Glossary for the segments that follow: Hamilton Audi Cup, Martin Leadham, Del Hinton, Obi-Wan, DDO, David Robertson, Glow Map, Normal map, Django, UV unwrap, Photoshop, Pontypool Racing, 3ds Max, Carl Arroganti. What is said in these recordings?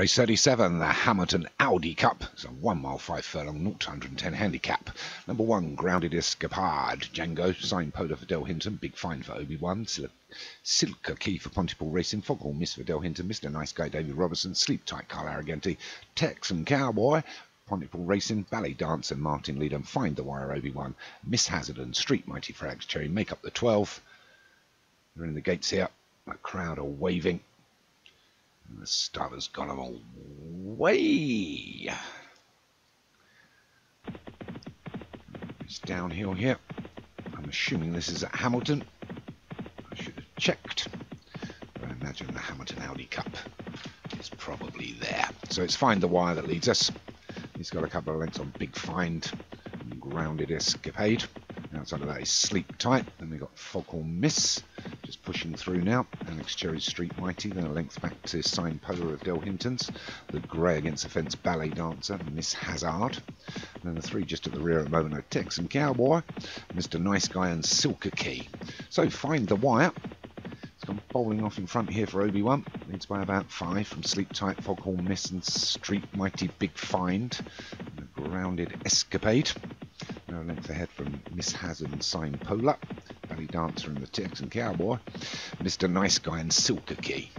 Race 37, the Hamilton Audi Cup. It's a 1 mile, 5 furlong, 0-110 handicap. Number 1, Grounded Escapade. Django, Sign Polar for Del Hinton. Big Fine for Obi-Wan. Silka Key for Pontypool Racing. Foghorn Miss for Del Hinton. Mr. Nice Guy, David Robertson. Sleep Tight, Carl Arroganti. Texan Cowboy, Pontypool Racing. Ballet Dancer, Martin Leadham. Find the Wire, Obi-Wan. Miss Hazard and Street Mighty Frags Cherry make up the 12. They're in the gates here. The crowd are waving. The star has gone away. It's downhill here. I'm assuming this is at Hamilton. I should have checked. But I imagine the Hamilton Audi Cup is probably there. So it's Find the Wire that leads us. He's got a couple of lengths on Big Find and Grounded Escapade. Outside of that is Sleep Tight. Then we've got Foghorn Miss. Just pushing through now. Alex Cherry's Street Mighty. Then a length back to Sign Polar of Del Hinton's. The grey against the fence, Ballet Dancer, Miss Hazard. And then the three just at the rear at the moment are Texan Cowboy, Mr. Nice Guy and Silka Key. So Find the Wire. It's gone bowling off in front here for Obi-Wan. Leads by about 5 from Sleep Tight, Foghorn Miss and Street Mighty, Big Find. And a Grounded Escapade. Now a length ahead from Miss Hazard and Sign Polar. Belly Dancer and the Texan Cowboy, Mr. Nice Guy and Silka Key.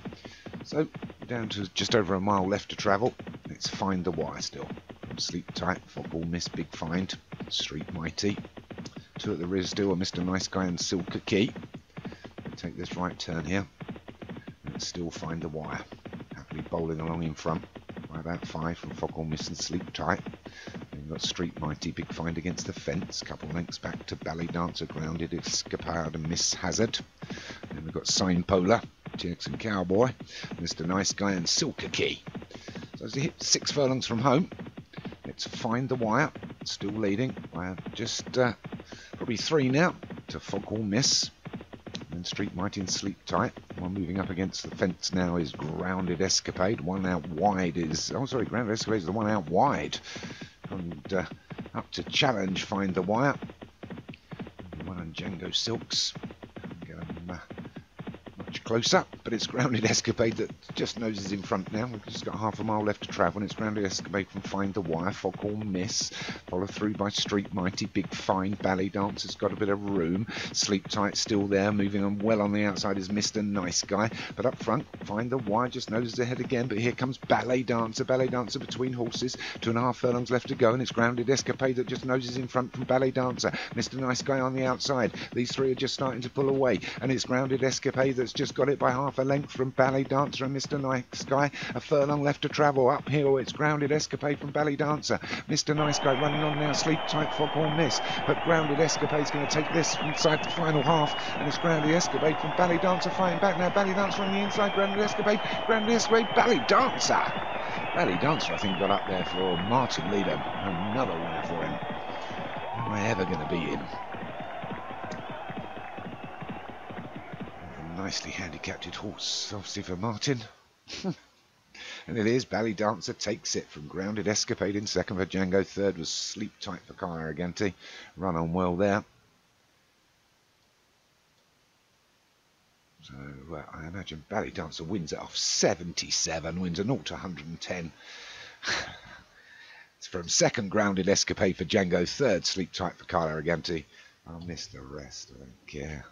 So, down to just over a mile left to travel. Let's Find the Wire still. From Sleep Tight, Foghorn Miss, Big Find, Street Mighty. Two at the rear still are Mr. Nice Guy and Silka Key. We'll take this right turn here. Let's still Find the Wire. Happily bowling along in front by about 5 from Foghorn Miss and Sleep Tight. Got Street Mighty, Big Find against the fence, couple lengths back to Ballet Dancer, Grounded Escapade and Miss Hazard. Then we've got Sign Polar, TX and Cowboy, Mr. Nice Guy and Silka Key. So as they hit 6 furlongs from home, let's Find the Wire, still leading by just probably 3 now to Foghorn Miss. Then Street Mighty and Sleep Tight. One moving up against the fence now is Grounded Escapade. One out wide is, oh sorry, Grounded Escapade is the one out wide. And up to challenge Find the Wire. And one on Django Silks. Get them much closer, but it's Grounded Escapade that just noses in front now. We've just got half a mile left to travel, and it's Grounded Escapade from Find the Wire. Foghorn Miss, followed through by Street Mighty, Big Fine. Ballet Dancer's got a bit of room. Sleep Tight still there, moving on well on the outside is Mr. Nice Guy. But up front, Find the Wire just noses ahead again, but here comes Ballet Dancer. Ballet Dancer between horses, 2.5 furlongs left to go, and it's Grounded Escapade that just noses in front from Ballet Dancer. Mr. Nice Guy on the outside. These three are just starting to pull away, and it's Grounded Escapade that's just got it by half a length from Ballet Dancer and Mr. Nice Guy. A 1 furlong left to travel. Uphill, it's Grounded Escapade from Ballet Dancer. Mr. Nice Guy running on now, Sleep Tight, Foghorn Miss. But Grounded Escapade's going to take this inside the final half, and it's Grounded Escapade from Ballet Dancer fighting back now. Ballet Dancer on the inside, Grounded Escapade, Ballet Dancer. Ballet Dancer, I think, got up there for Martin Leadham. Another winner for him. Am I ever going to beat him? Nicely handicapped horse, obviously, for Martin. And it is Ballet Dancer takes it from Grounded Escapade in second for Django. Third was Sleep Tight for Carl Arroganti. Run on well there. So I imagine Ballet Dancer wins it off 77, wins a 0-110. It's from second Grounded Escapade for Django. Third Sleep Tight for Carl Arroganti. I'll miss the rest, I don't care.